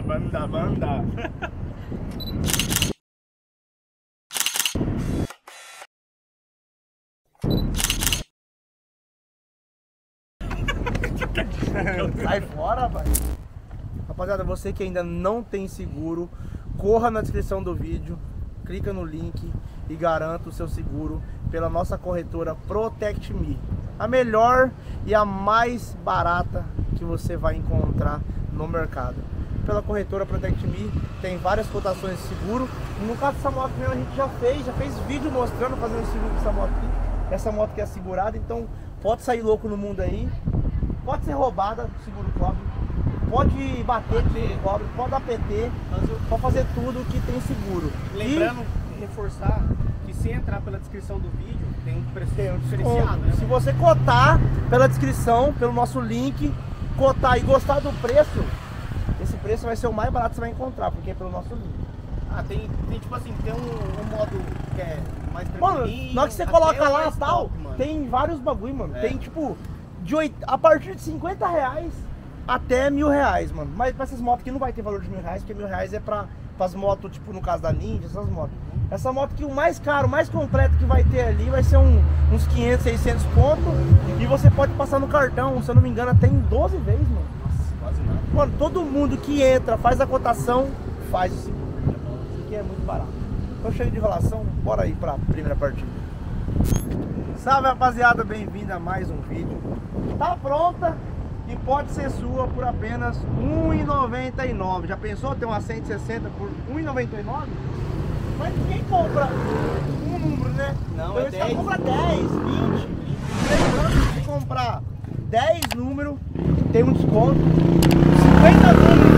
banda. Sai fora, vai. Rapaziada, você que ainda não tem seguro, corra na descrição do vídeo, clica no link e garanta o seu seguro pela nossa corretora Protect Me, a melhor e a mais barata que você vai encontrar no mercado. Pela corretora Protect Me tem várias cotações de seguro. No caso dessa moto mesmo, a gente já fez vídeo mostrando, fazendo seguro com essa moto aqui. Essa moto que é segurada, então pode sair louco no mundo aí, pode ser roubada, seguro cobre, pode bater, seguro cobre, pode dar PT, pode fazer tudo que tem seguro. Lembrando, reforçar que se entrar pela descrição do vídeo, tem um preço diferenciado, né? Se você cotar pela descrição, pelo nosso link, cotar e gostar do preço, esse preço vai ser o mais barato que você vai encontrar, porque é pelo nosso link. Ah, tem tipo assim, tem um modo que é mais tranquilo. Na hora que você coloca lá tal, top, tem vários bagulho, mano. É. Tem tipo, a partir de R$50 até R$1.000, mano. Mas pra essas motos aqui não vai ter valor de R$1.000, porque R$1.000 é pra as motos, tipo no caso da Ninja, essas motos. Essa moto que o mais caro, o mais completo que vai ter ali vai ser uns 500, 600 pontos. E você pode passar no cartão, se eu não me engano, até em 12 vezes, mano. Nossa, quase nada. Mano, todo mundo que entra, faz a cotação, faz o seguro. Isso aqui é muito barato. Então chega de enrolação, bora aí pra primeira partida. Salve, rapaziada, bem-vinda a mais um vídeo. Tá pronta e pode ser sua por apenas R$1,99. Já pensou ter uma 160 por R$1,99? Mas ninguém compra um número, né? Não, então, é 10. Compra 10, 20, 20. Se comprar 10 números, tem um desconto. 50 números.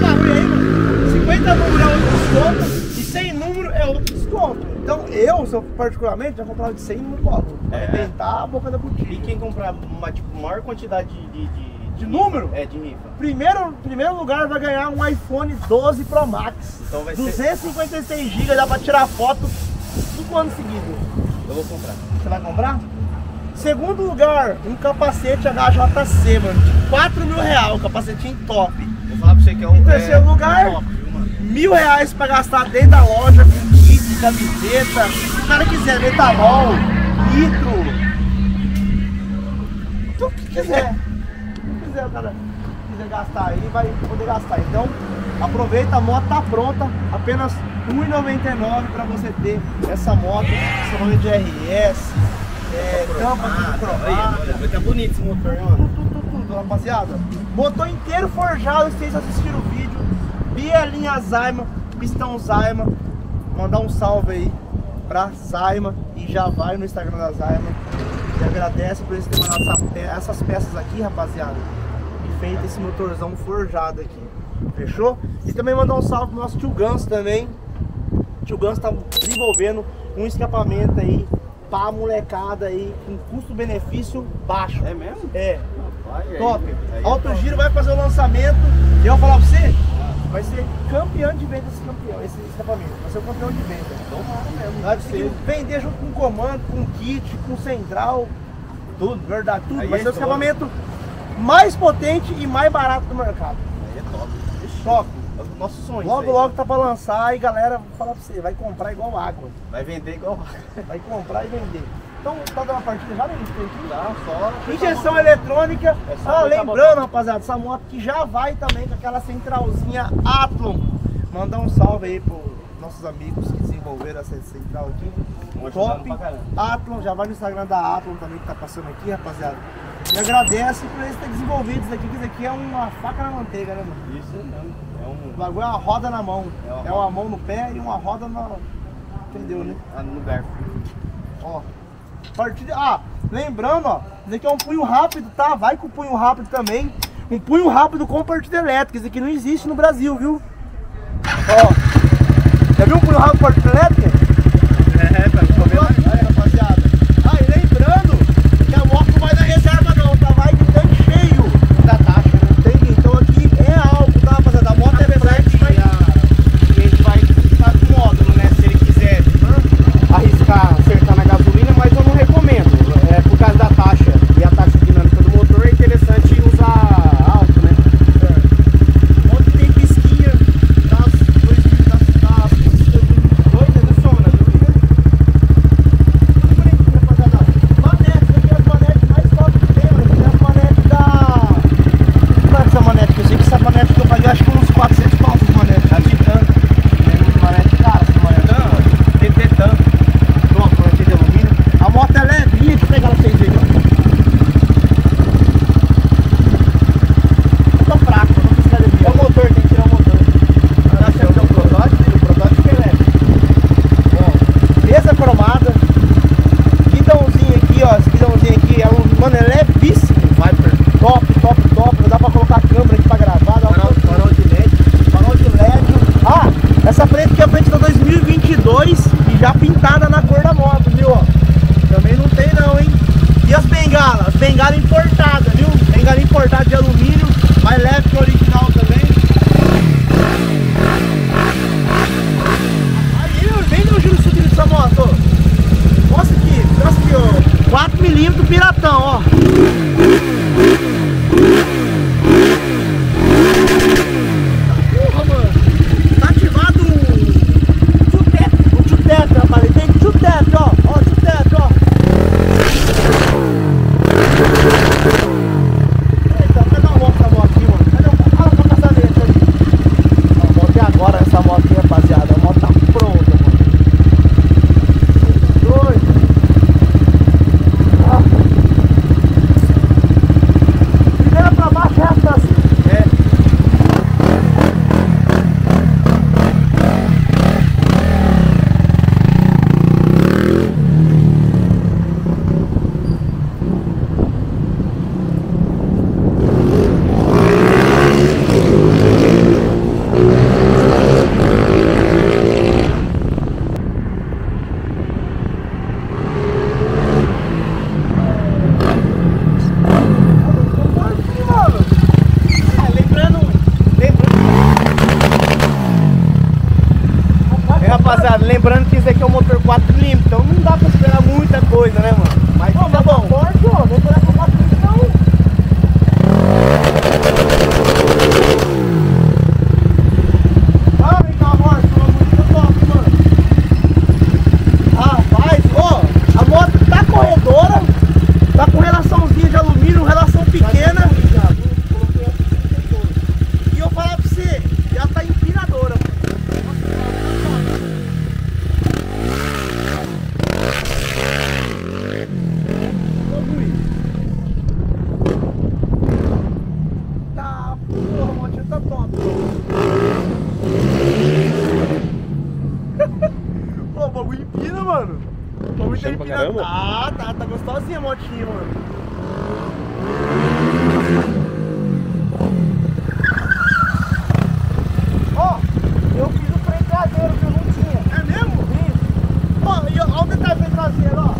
Tá ruim aí, mano. 50 números é outro desconto. E 100 números é outro desconto. Então eu particularmente, já comprava de 100 números logo. Pra arrebentar a boca da botija. E quem comprar uma tipo, maior quantidade de número? É, de rifa. Primeiro lugar vai ganhar um iPhone 12 Pro Max. Então vai ser 256 GB, dá pra tirar foto 5 anos seguidos. Eu vou comprar. Você vai comprar? Segundo lugar, um capacete HJC, mano, de R$4.000, capacetinho top. Vou falar pra você que é um. Em terceiro lugar, top, R$1.000 pra gastar dentro da loja, com kit, camiseta, se o cara quiser, metanol, litro, tudo que quiser. O cara quiser gastar aí, vai poder gastar. Então aproveita, a moto tá pronta, apenas R$1,99 para você ter essa moto, esse nome de RS, tampa de cromada. Vai ficar bonito esse motor, mano. Tudo, rapaziada. Motor inteiro forjado, vocês assistiram o vídeo. Bielinha Zaima, pistão Zaima. Mandar um salve aí pra Zaima e já vai no Instagram da Zaima. E agradece por eles terem mandado essas peças aqui, rapaziada. Feito esse motorzão forjado aqui, fechou? E também mandar um salve pro nosso tio Ganso também. O tio Ganso tá desenvolvendo um escapamento aí pra molecada aí, com custo-benefício baixo. É mesmo? É. Rapaz, top. Aí, Alto top. Giro vai fazer o lançamento. E eu vou falar pra você, vai ser campeão de venda esse escapamento. Vai ser o campeão de venda. Então, mesmo. Vai ser. Vender junto com comando, com kit, com central, tudo, verdade, tudo. Aí vai ser o escapamento mais potente e mais barato do mercado. Aí é top. É top. É o nosso sonho. Logo tá pra lançar e galera, vou falar pra você, vai comprar igual água. Vai vender igual água. Vai comprar e vender. Então tá dando uma partida já nele, tem aqui? Já, só. Injeção eletrônica. É só lembrando, rapaziada, essa moto que já vai também com aquela centralzinha ATLON. Mandar um salve aí pros nossos amigos que desenvolveram essa central aqui. Top. ATLON, já vai no Instagram da ATLON também que tá passando aqui, rapaziada. E agradece por eles terem desenvolvido isso aqui, que isso aqui é uma faca na manteiga, né, mano? Isso mesmo. O bagulho é uma roda na mão. É uma mão no pé e uma roda na... Entendeu, né? No garfo. Ó. Partida... Ah, lembrando, ó. Isso aqui é um punho rápido, tá? Vai com punho rápido também. Um punho rápido com partida elétrica. Isso aqui não existe no Brasil, viu? Ó. Já viu um punho rápido com partida elétrica? É, tá. Tem bengalas, bengala importada, viu? Bengala importada de alumínio, mais leve que o original também. Aí, vem no giro subindo dessa moto. Nossa aqui, ó, 4mm piratão, ó. Rapaziada, lembrando que isso aqui é um motor 4mm, então não dá pra esperar muita coisa, né, mano? Mas não, tá bom. Forte, ó, não esperar com 4mm, não. Ah, vem cá, moto, uma música top, mano. Rapaz, ó, a moto tá corredora, tá com relaçãozinha de alumínio, relação pequena. E eu falar pra você, já tá empinadora, mano. Ah, tá gostosinha a motinha, mano. Ó, eu fiz o freio traseiro que eu não tinha. É mesmo? Sim. Ó, e ó, o detalhe traseiro, ó.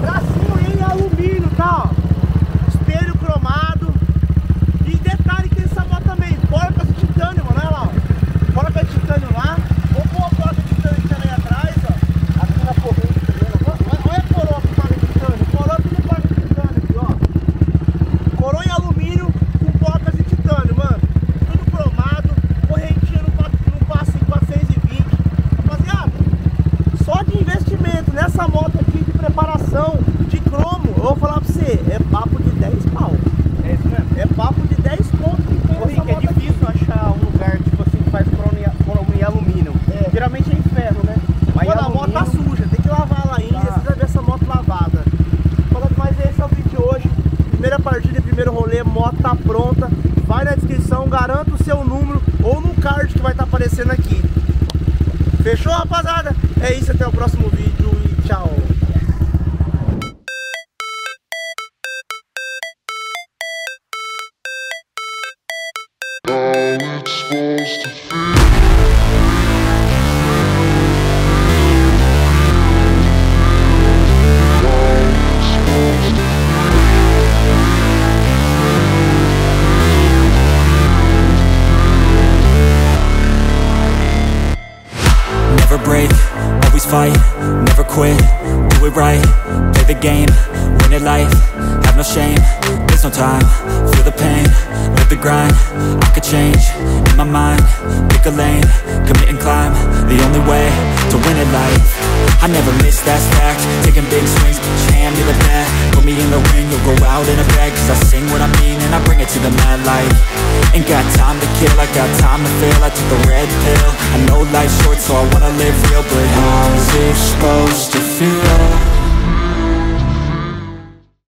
Tracinho em alumínio, tá, ó. Espelho cromado. E detalhe que essa moto também, porta de titânio, mano, olha lá, ó. Porta de titânio lá. Essa moto aqui de preparação de cromo, eu vou falar pra você, é papo de 10 pau. É isso mesmo? É papo de 10 conto que compra essa moto. É difícil aqui achar um lugar tipo assim que faz cromo em alumínio. É. Geralmente é em ferro, né? Mas quando alumínio... a moto tá suja, tem que lavar ela ainda, tá. Você vai ver essa moto lavada. Mas esse é o vídeo de hoje. Primeira partida, primeiro rolê, moto tá pronta. Vai na descrição, garanta o seu número ou no card que vai estar aparecendo aqui. Fechou, rapaziada? É isso, até o próximo vídeo e tchau! Fight, never quit, do it right, play the game, win it life, have no shame, there's no time, feel the pain, live the grind, I could change, in my mind, pick a lane, commit and climb, the only way, to win it life, I never miss, that's fact, taking big swings, jam to the bat, put me in the ring, you'll go out in a bag, cause I sing what I mean and I bring it to the mad light, ain't got time to kill, I got time to feel, I took the red pill, I know life's short so I wanna live real, but how's it supposed to feel?